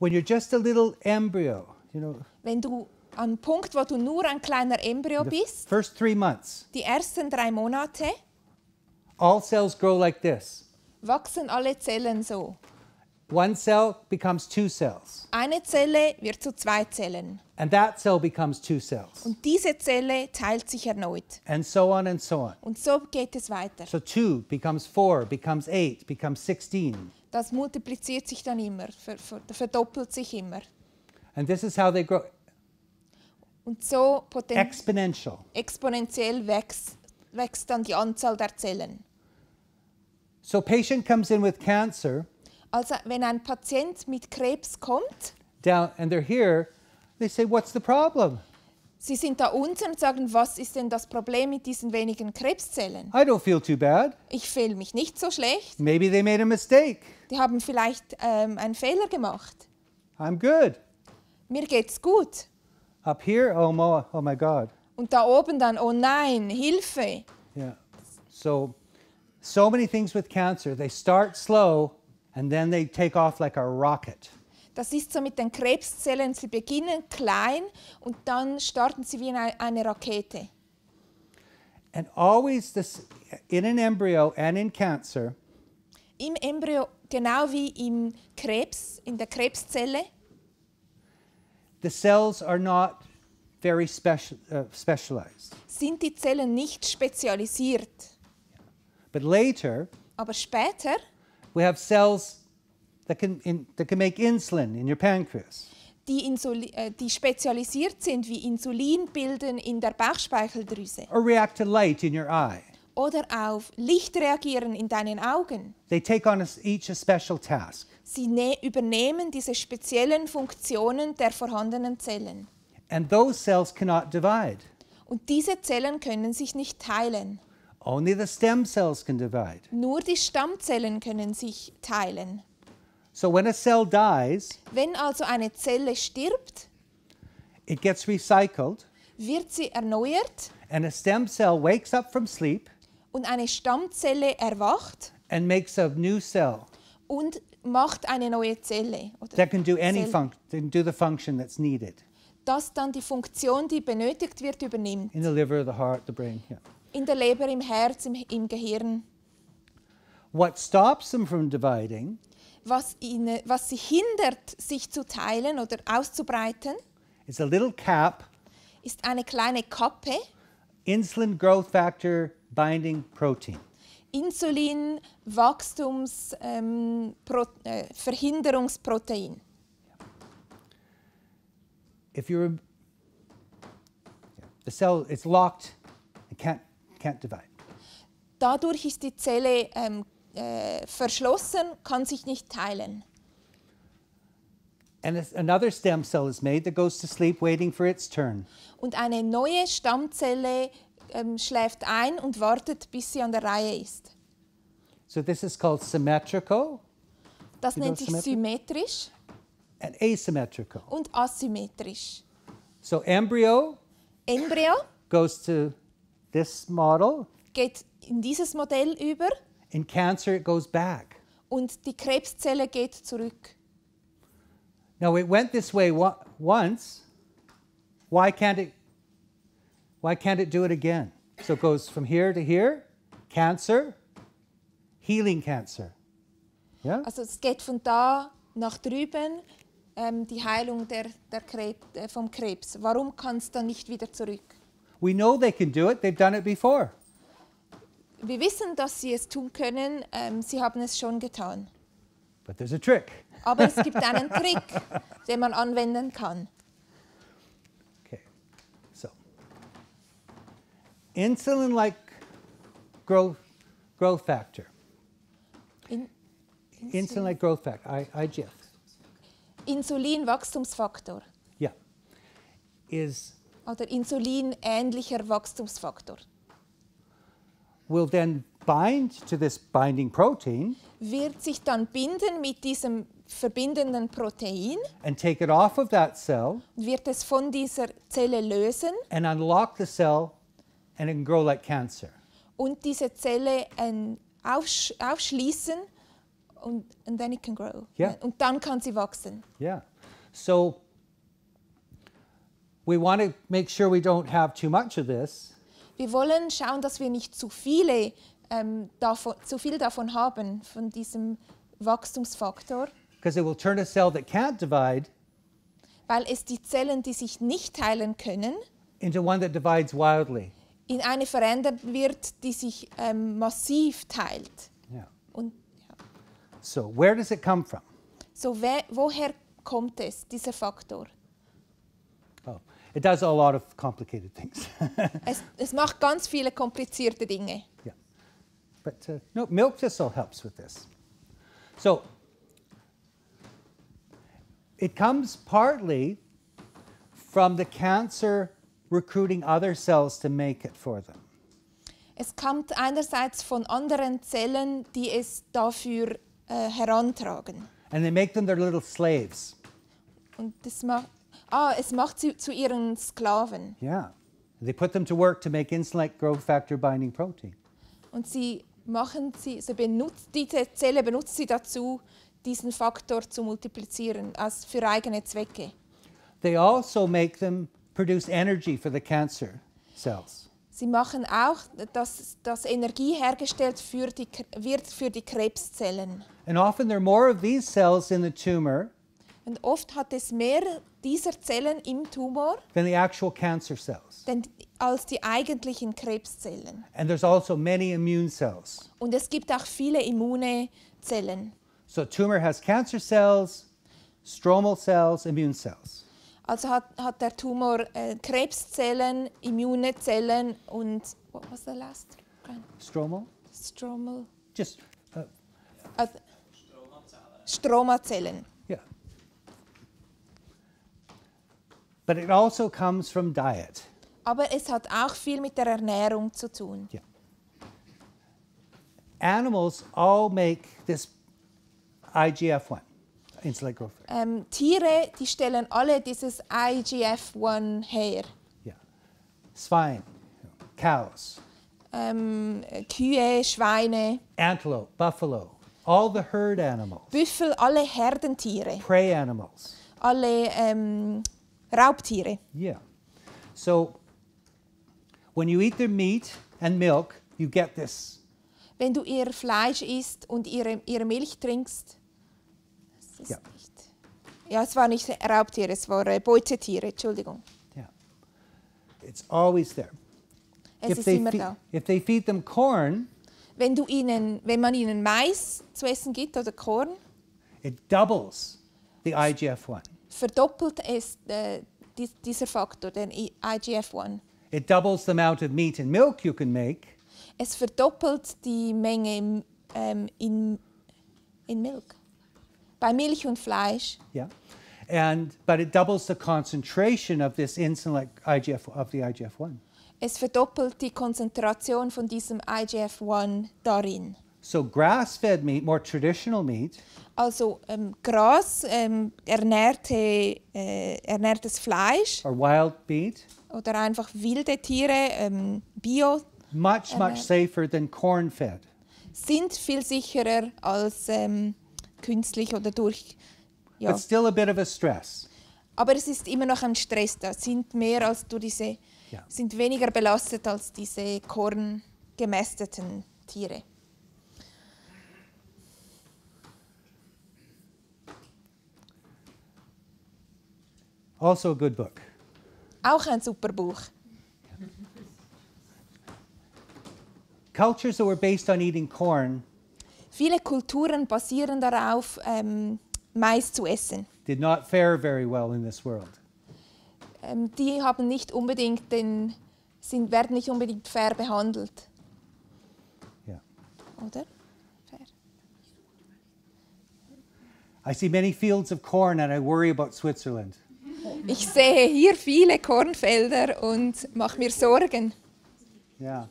when you're just a little embryo, you know. Wenn du an Punkt, wo du nur ein kleiner Embryo bist. First 3 months. Die ersten 3 Monate. All cells grow like this. Wachsen alle Zellen so. One cell becomes 2 cells. Eine Zelle wird zu 2 Zellen. And that cell becomes 2 cells. Und diese Zelle teilt sich erneut. And so on and so on. Und so geht es weiter. So 2 becomes 4, becomes 8, becomes 16. Das multipliziert sich dann immer, verdoppelt sich immer. And this is how they grow. Und so exponentiell wächst dann die Anzahl der Zellen. So patient comes in with cancer. Also, wenn ein Patient mit Krebs kommt, down, and they're here, they say, what's the problem? Sie sind da unten und sagen, was ist denn das Problem mit diesen wenigen Krebszellen? I don't feel too bad. Ich fühle mich nicht so schlecht. Maybe they made a mistake. Die haben vielleicht einen Fehler gemacht. I'm good. Mir geht's gut. Up here, oh my God. Und da oben dann, oh nein, Hilfe. Yeah. So many things with cancer. They start slow. And then they take off like a rocket. Das ist so mit den Krebszellen. Sie beginnen klein und dann starten sie wie eine Rakete. And always this, in an embryo and in cancer. Im Embryo genau wie im Krebs, in der Krebszelle. The cells are not very specialized. Sind die Zellen nicht spezialisiert? But later. Aber später. We have cells that can make insulin in your pancreas. Die spezialisiert sind, wie Insulin bilden in der Bauchspeicheldrüse. Or react to light in your eye. Oder auf Licht reagieren in deinen Augen. They take on each a special task. Sie übernehmen diese speziellen Funktionen der vorhandenen Zellen. And those cells cannot divide. Und diese Zellen können sich nicht teilen. Only the stem cells can divide. Nur die Stammzellen können sich teilen. So when a cell dies, wenn also eine Zelle stirbt, it gets recycled. Wird sie erneuert. And a stem cell wakes up from sleep. Und eine Stammzelle erwacht. And makes a new cell. Und macht eine neue Zelle. Oder that can do any function, do the function that's needed. Das dann die Funktion, die benötigt wird, übernimmt. In the liver, the heart, the brain. Yeah. In der Leber, im Herz, im Gehirn. What stops them from dividing? Was sie hindert, sich zu teilen oder auszubreiten? Is a little cap. Ist eine kleine Kappe. Insulin growth factor binding protein. Insulin Wachstumsverhinderungsprotein. If you're the cell is locked, it can't divide. Dadurch ist die Zelle verschlossen, kann sich nicht teilen. And another stem cell is made that goes to sleep, waiting for its turn. Und eine neue Stammzelle schläft ein und wartet, bis sie an der Reihe ist. So this is called symmetrical. Das nennt sich symmetrisch. And asymmetrical. Und asymmetrisch. So embryo goes to this model. Geht in dieses Modell über. In cancer it goes back. Und die Krebszelle geht zurück. Now it went this way once. Why can't it do it again? So it goes from here to here. Cancer, healing cancer. Yeah? Also es geht von da nach drüben, die Heilung vom Krebs. Warum kann es dann nicht wieder zurück? We know they can do it. They've done it before. Wir wissen, dass sie es tun können. Sie haben es schon getan. But there's a trick. Aber es gibt einen Trick, den man anwenden kann. Okay. So, insulin-like growth factor. Insulin-like growth factor. IGF. Insulin-Wachstumsfaktor. Yeah. Oder insulinähnlicher Wachstumsfaktor. Will then bind to this binding protein. Wird sich dann binden mit diesem verbindenden Protein. And take it off of that cell. Wird es von dieser Zelle lösen. And unlock the cell and it can grow like cancer. Und diese Zelle aufschließen und then it can grow. Yeah. Und dann kann sie wachsen. Yeah. So we want to make sure we don't have too much of this. Wir wollen schauen, dass wir nicht zu viel davon haben, von diesem Wachstumsfaktor. Because it will turn a cell that can't divide, weil es die Zellen, die sich nicht teilen können, into one that divides wildly. In eine verändert wird, die sich massiv teilt. Yeah. Und, ja. So where does it come from? So woher kommt es, dieser Faktor? Oh, it does a lot of complicated things. es macht ganz viele komplizierte Dinge. Yeah. But no, milk thistle helps with this. So it comes partly from the cancer recruiting other cells to make it for them. Es kommt einerseits von anderen Zellen, die es dafür herantragen. And they make them their little slaves. Und das es macht sie zu ihren Sklaven. Yeah. They put them to work to make insulin-like growth factor binding protein. Und diese Zelle benutzt sie dazu, diesen Faktor zu multiplizieren, als für eigene Zwecke. They also make them produce energy for the cancer cells. Sie machen auch, dass Energie hergestellt wird für die Krebszellen. And often there are more of these cells in the tumor. Und oft hat es mehr dieser Zellen im Tumor than the actual cancer cells. Als die eigentlichen Krebszellen. And there's also many immune cells. Und es gibt auch viele immune Zellen. So tumor has cancer cells, stromal cells, immune cells. Also hat der Tumor Krebszellen, immune Zellen und what was the last one? Stromal? Stromal. Just Stromazellen. Yeah. But it also comes from diet. Aber es hat auch viel mit der Ernährung zu tun. Yeah. Animals all make this IGF-1, insulin-like growth factor. Tiere, die stellen alle dieses IGF-1 her. Yeah. Swine, cows. Kühe, Schweine. Antelope, buffalo, all the herd animals. Büffel, alle Herdentiere. Prey animals. Alle Raubtiere. Yeah. So when you eat their meat and milk, you get this. Wenn du ihr Fleisch isst und ihre Milch trinkst. Ja. Ja, es war nicht Raubtiere, es war Beutetiere, Entschuldigung. Yeah. It's always there. Es ist immer da. If they feed them corn, wenn man ihnen Mais zu essen gibt oder Korn, it doubles the IGF-1. Verdoppelt es dieser Faktor, den IGF-1. It doubles the amount of meat and milk you can make. Es verdoppelt die Menge in Milch. Bei Milch und Fleisch. Yeah. But it doubles the concentration of this IGF-1. Es verdoppelt die Konzentration von diesem IGF-1 darin. So grass-fed meat, more traditional meat. Also ernährtes Fleisch. Or wild meat. Oder einfach wilde Tiere, Bio. Much, much safer than corn-fed. Sind viel sicherer als künstlich oder durch. Ja. But still a bit of a stress. Aber es ist immer noch ein Stress da. Sind weniger belastet als diese korngemästeten Tiere. Also a good book. Auch ein super Buch. Cultures that were based on eating corn. Viele Kulturen basieren darauf, Mais zu essen. Did not fare very well in this world. Die haben nicht unbedingt werden nicht unbedingt fair behandelt. Yeah. Oder? Fair. I see many fields of corn and I worry about Switzerland. Ich sehe hier viele Kornfelder und mache mir Sorgen. Yeah.